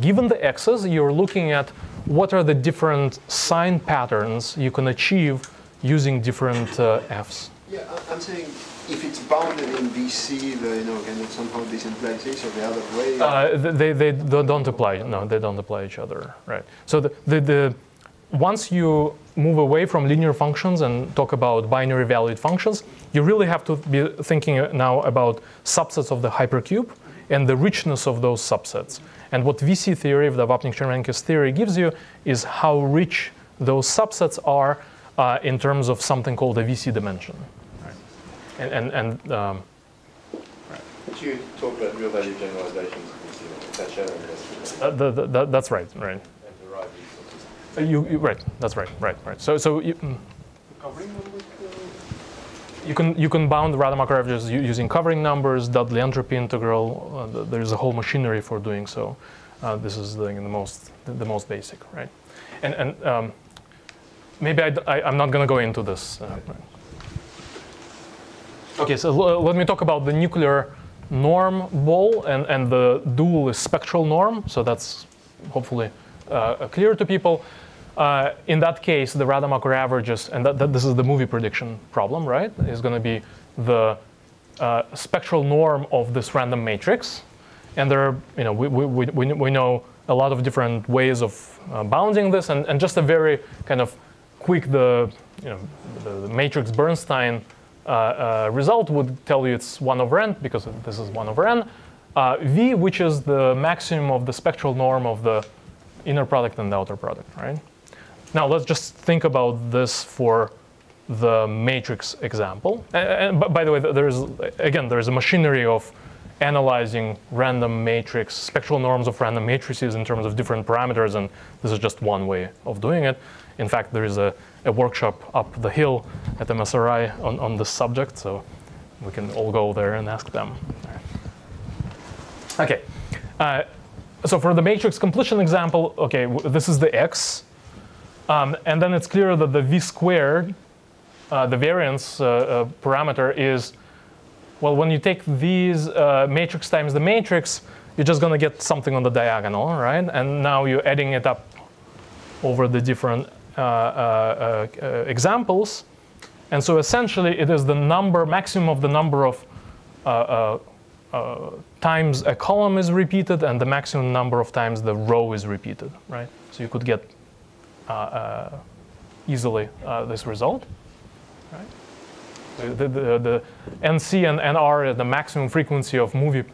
given the X's, you're looking at what are the different sign patterns you can achieve using different uh, Fs. Yeah, I'm saying if it's bounded in V C, the, you know, can it somehow this implies this or the other way? Uh, they, they don't apply, no, they don't apply each other, right? So the, the, the, once you move away from linear functions and talk about binary valued functions, you really have to be thinking now about subsets of the hypercube and the richness of those subsets. And what V C theory, the Vapnik-Chervonenkis theory gives you is how rich those subsets are Uh, in terms of something called a V C dimension. Right. And, and, and um, right. But you talk about real value generalizations of uh, the, the, the, that's right, right. And the right uh, you, you, right, that's right, right, right. So, so you, mm, covering numbers, uh, you, can, you can bound Rademacher averages using covering numbers, Dudley entropy integral. Uh, there's a whole machinery for doing so. Uh, this is the, the, most, the most basic, right? And, and um, maybe I, I, I'm not going to go into this. Uh, okay, so let me talk about the nuclear norm ball, and, and the dual is spectral norm. So that's hopefully uh, clear to people. Uh, in that case, the Rademacher averages, and that, that this is the movie prediction problem, right? Is going to be the uh, spectral norm of this random matrix, and there are, you know, we we we we know a lot of different ways of uh, bounding this, and, and just a very kind of quick, the, you know, the, the matrix Bernstein uh, uh, result would tell you it's one over n, because this is one over n. Uh, v, which is the maximum of the spectral norm of the inner product and the outer product, right? Now let's just think about this for the matrix example. And, and by, by the way, there's, again, there's a machinery of analyzing random matrix, spectral norms of random matrices in terms of different parameters, and this is just one way of doing it. In fact, there is a, a workshop up the hill at M S R I on, on this subject, so we can all go there and ask them. Okay, uh, so for the matrix completion example, okay, w this is the X, um, and then it's clear that the V squared, uh, the variance uh, uh, parameter is, well, when you take these uh, matrix times the matrix, you're just gonna get something on the diagonal, right? And now you're adding it up over the different uh, uh, uh, examples. And so essentially, it is the number, maximum of the number of uh, uh, uh, times a column is repeated and the maximum number of times the row is repeated, right? So you could get uh, uh, easily uh, this result, right? The, the, the, the N C and N R are the maximum frequency of movie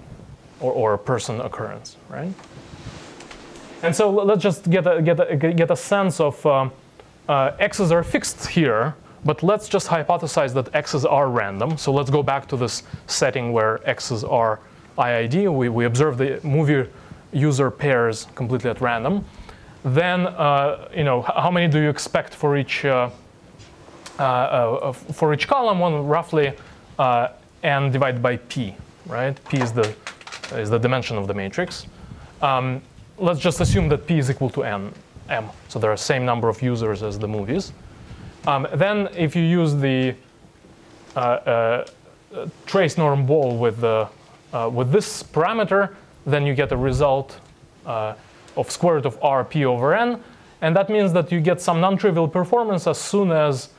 or, or person occurrence, right? And so let's just get a, get a, get a sense of um, uh, x's are fixed here, but let's just hypothesize that x's are random. So let's go back to this setting where x's are I I D. We, we observe the movie user pairs completely at random. Then, uh, you know, how many do you expect for each uh, uh, uh, for each column? One roughly uh, n divided by p, right? P is the is the dimension of the matrix. Um, Let's just assume that P is equal to N, M. So there are the same number of users as the movies. Um, then if you use the uh, uh, trace norm ball with, the, uh, with this parameter, then you get a result uh, of square root of R P over N. And that means that you get some non-trivial performance as soon as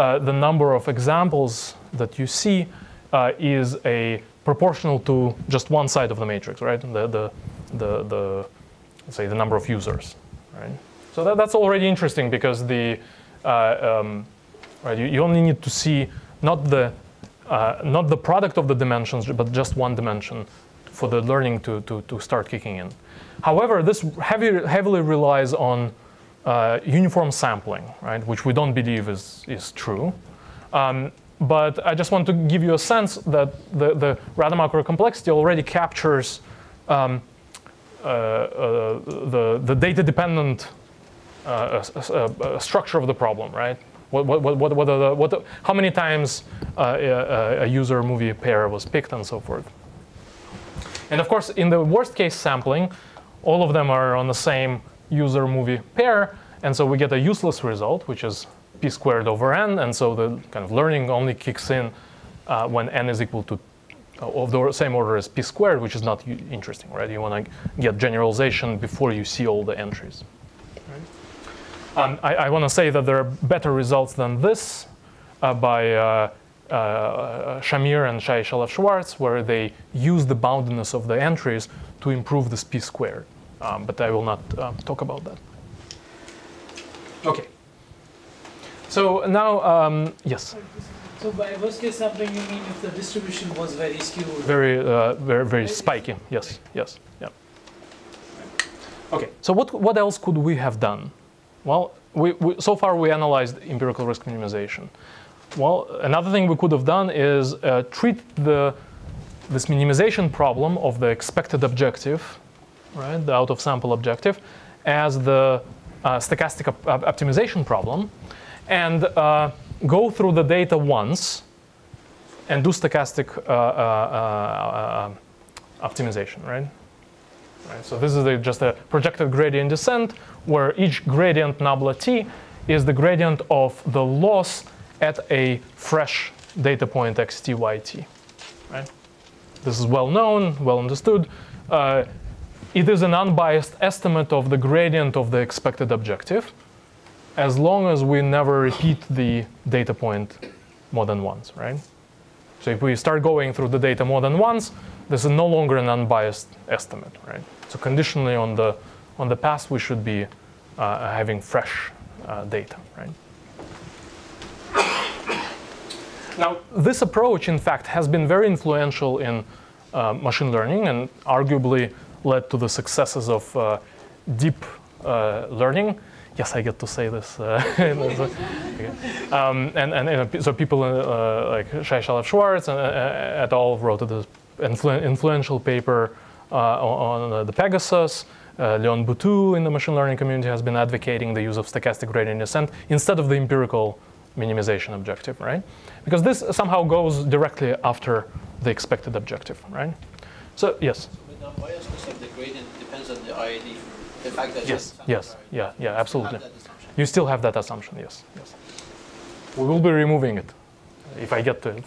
uh, the number of examples that you see uh, is a proportional to just one side of the matrix, right? The, the, the, the say the number of users, right? So that, that's already interesting because the uh, um, right, you, you only need to see not the uh, not the product of the dimensions, but just one dimension for the learning to to, to start kicking in. However, this heavy, heavily relies on uh, uniform sampling, right? Which we don't believe is is true. Um, but I just want to give you a sense that the the Rademacher complexity already captures. Um, Uh, uh, the, the data-dependent uh, uh, uh, uh, structure of the problem, right? What, what, what, what are the, what the, how many times uh, a, a user-movie pair was picked and so forth. And of course, in the worst-case sampling, all of them are on the same user-movie pair, and so we get a useless result, which is p squared over n, and so the kind of learning only kicks in uh, when n is equal to of the same order as p squared, which is not interesting, right? You want to get generalization before you see all the entries. Right. Um, I, I want to say that there are better results than this uh, by uh, uh, Shamir and Shai Shalev-Shwartz, where they use the boundedness of the entries to improve this p squared. Um, but I will not uh, talk about that. OK. So now, um, yes? So by worst case sampling, you mean if the distribution was very skewed? Very, uh, very, very spiky. Yes, yes, yeah. Okay. So what what else could we have done? Well, we, we so far we analyzed empirical risk minimization. Well, another thing we could have done is uh, treat the this minimization problem of the expected objective, right, the out of sample objective, as the uh, stochastic op optimization problem, and. Uh, Go through the data once and do stochastic uh, uh, uh, optimization, right? right? So this is a, just a projected gradient descent where each gradient nabla t is the gradient of the loss at a fresh data point xt, yt, right? This is well known, well understood. Uh, it is an unbiased estimate of the gradient of the expected objective, as long as we never repeat the data point more than once, right? So if we start going through the data more than once, this is no longer an unbiased estimate, right? So conditionally on the on the past, we should be uh, having fresh uh, data, right? Now, this approach, in fact, has been very influential in uh, machine learning and arguably led to the successes of uh, deep uh, learning. Yes, I get to say this. Uh, okay. um, and, and and so people uh, like Shai Shalev-Shwartz and uh, et al. Wrote this influ influential paper uh, on uh, the Pegasus. Uh, Leon Bottou in the machine learning community has been advocating the use of stochastic gradient descent instead of the empirical minimization objective, right? Because this somehow goes directly after the expected objective, right? So, yes? So with bias, the gradient depends on the I I D. The fact that yes, yes, yeah, yeah, absolutely. You still have that assumption, yes, yes. We will be removing it if I get to it.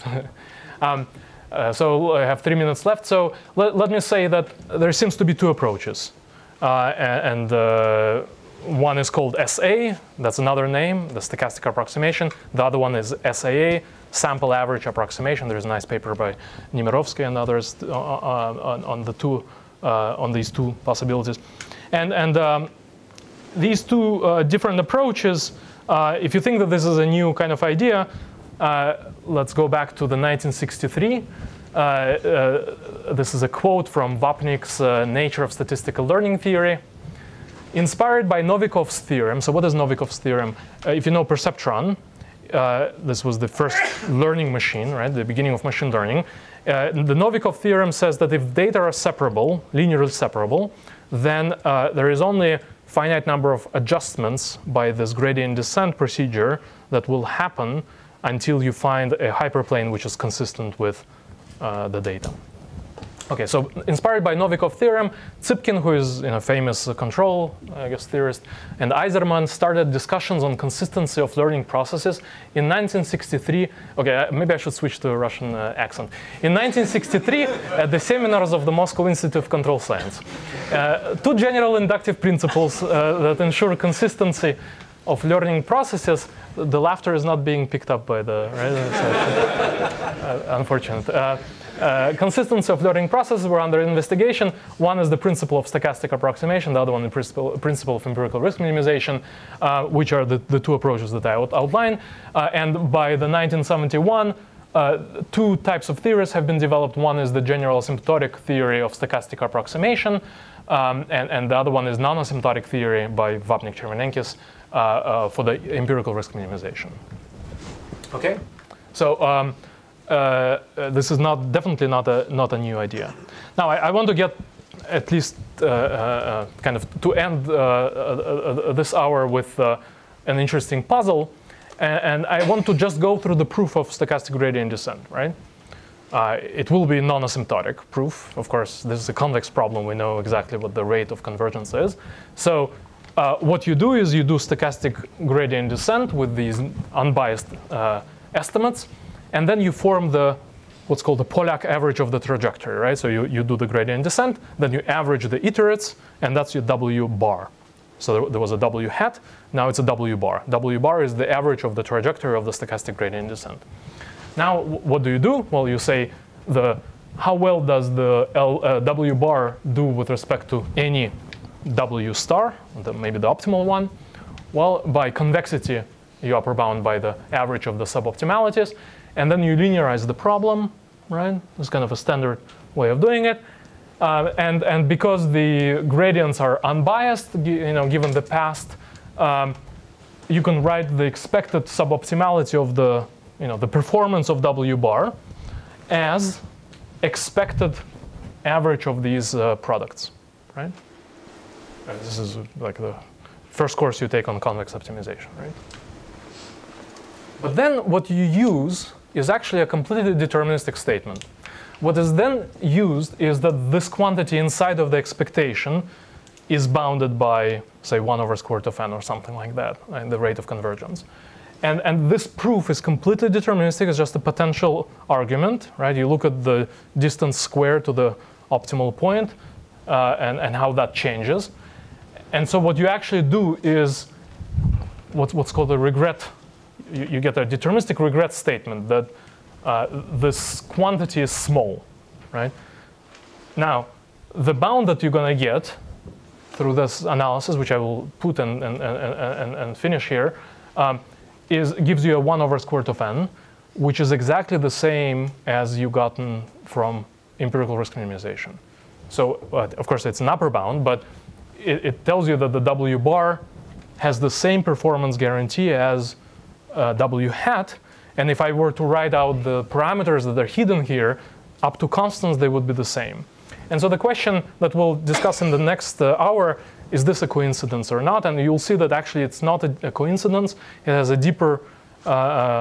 um, uh, so I have three minutes left. So let, let me say that there seems to be two approaches. Uh, and uh, one is called S A, that's another name, the stochastic approximation. The other one is S A A, sample average approximation. There's a nice paper by Nemirovsky and others on, on, on the two uh, on these two possibilities, and and um, these two uh, different approaches. Uh, if you think that this is a new kind of idea, uh, let's go back to the nineteen sixty-three. Uh, uh, this is a quote from Vapnik's uh, Nature of Statistical Learning Theory, inspired by Novikov's theorem. So what is Novikov's theorem? Uh, if you know perceptron, uh, this was the first learning machine, right? The beginning of machine learning. Uh, the Novikov theorem says that if data are separable, linearly separable, then uh, there is only finite number of adjustments by this gradient descent procedure that will happen until you find a hyperplane which is consistent with uh, the data. Okay, so inspired by Novikov theorem, Tsipkin, who is, you know, famous control, I guess, theorist, and Iserman started discussions on consistency of learning processes in nineteen sixty-three. Okay, maybe I should switch to a Russian uh, accent. In nineteen sixty-three, at the seminars of the Moscow Institute of Control Science, uh, two general inductive principles uh, that ensure consistency of learning processes. The laughter is not being picked up by the, right? uh, unfortunate. Uh, Uh, consistency of learning processes were under investigation. One is the principle of stochastic approximation, the other one the principle, principle of empirical risk minimization, uh, which are the, the two approaches that I would outline. Uh, and by the nineteen seventy-one, uh, two types of theories have been developed. One is the general asymptotic theory of stochastic approximation, um, and, and the other one is non-asymptotic theory by Vapnik-Chervonenkis uh, uh, for the empirical risk minimization. Okay, so. Um, Uh, uh, this is not definitely not a not a new idea. Now I, I want to get at least uh, uh, kind of to end uh, uh, uh, this hour with uh, an interesting puzzle, and, and I want to just go through the proof of stochastic gradient descent. Right? Uh, it will be non-asymptotic proof. Of course, this is a convex problem. We know exactly what the rate of convergence is. So. Uh, what you do is you do stochastic gradient descent with these unbiased uh, estimates. And then you form the what's called the Polyak average of the trajectory, right? So you, you do the gradient descent, then you average the iterates, and that's your W bar. So there, there was a W hat, now it's a W bar. W bar is the average of the trajectory of the stochastic gradient descent. Now, what do you do? Well, you say the how well does the L, uh, W bar do with respect to any W star, the, maybe the optimal one? Well, by convexity, you upper bound by the average of the suboptimalities. And then you linearize the problem, right? It's kind of a standard way of doing it. Uh, and, and because the gradients are unbiased, you know, given the past, um, you can write the expected suboptimality of the, you know, the performance of W bar as expected average of these uh, products, right? And this is like the first course you take on convex optimization, right? But then what you use is actually a completely deterministic statement. What is then used is that this quantity inside of the expectation is bounded by, say, one over square root of n or something like that, and the rate of convergence. And, and this proof is completely deterministic. It's just a potential argument, right? You look at the distance squared to the optimal point, uh, and, and how that changes. And so what you actually do is what's, what's called a regret. You, you get a deterministic regret statement that uh, this quantity is small, right? Now, the bound that you're going to get through this analysis, which I will put and, and, and, and finish here, um, is, gives you a one over square root of n, which is exactly the same as you gotten from empirical risk minimization. So, uh, of course, it's an upper bound, but it, it tells you that the W bar has the same performance guarantee as Uh, W hat, and if I were to write out the parameters that are hidden here, up to constants, they would be the same. And so the question that we'll discuss in the next uh, hour, is this a coincidence or not? And you'll see that actually it's not a, a coincidence. It has a deeper uh,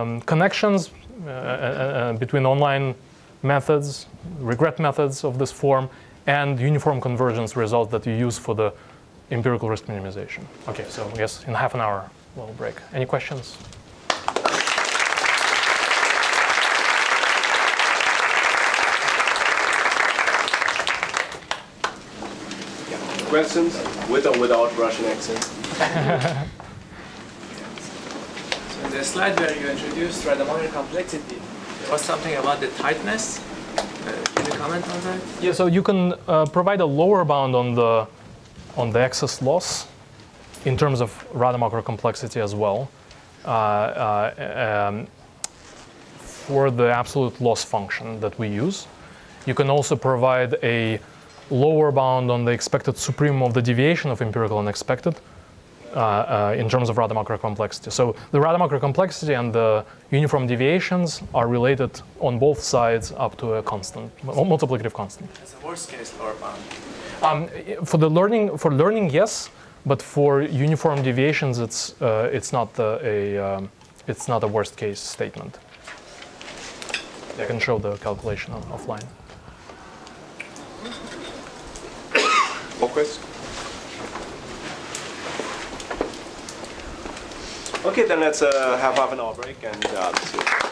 um, connections uh, uh, uh, between online methods, regret methods of this form, and uniform convergence result that you use for the empirical risk minimization. Okay, so yes, in half an hour we'll break. Any questions? Questions with or without Russian accent? the slide where you introduced Rademacher complexity, there was something about the tightness. Uh, can you comment on that? Yeah, so you can uh, provide a lower bound on the on the excess loss in terms of Rademacher complexity as well uh, uh, um, for the absolute loss function that we use. You can also provide a lower bound on the expected supremum of the deviation of empirical and expected uh, uh, in terms of Rademacher complexity. So the Rademacher complexity and the uniform deviations are related on both sides up to a constant, multiplicative constant. It's a worst case lower bound. Um, for the learning, for learning, yes, but for uniform deviations, it's uh, it's not a, a um, it's not a worst case statement. I can show the calculation offline. More questions? Okay, then let's uh, have half an hour break and uh, see you.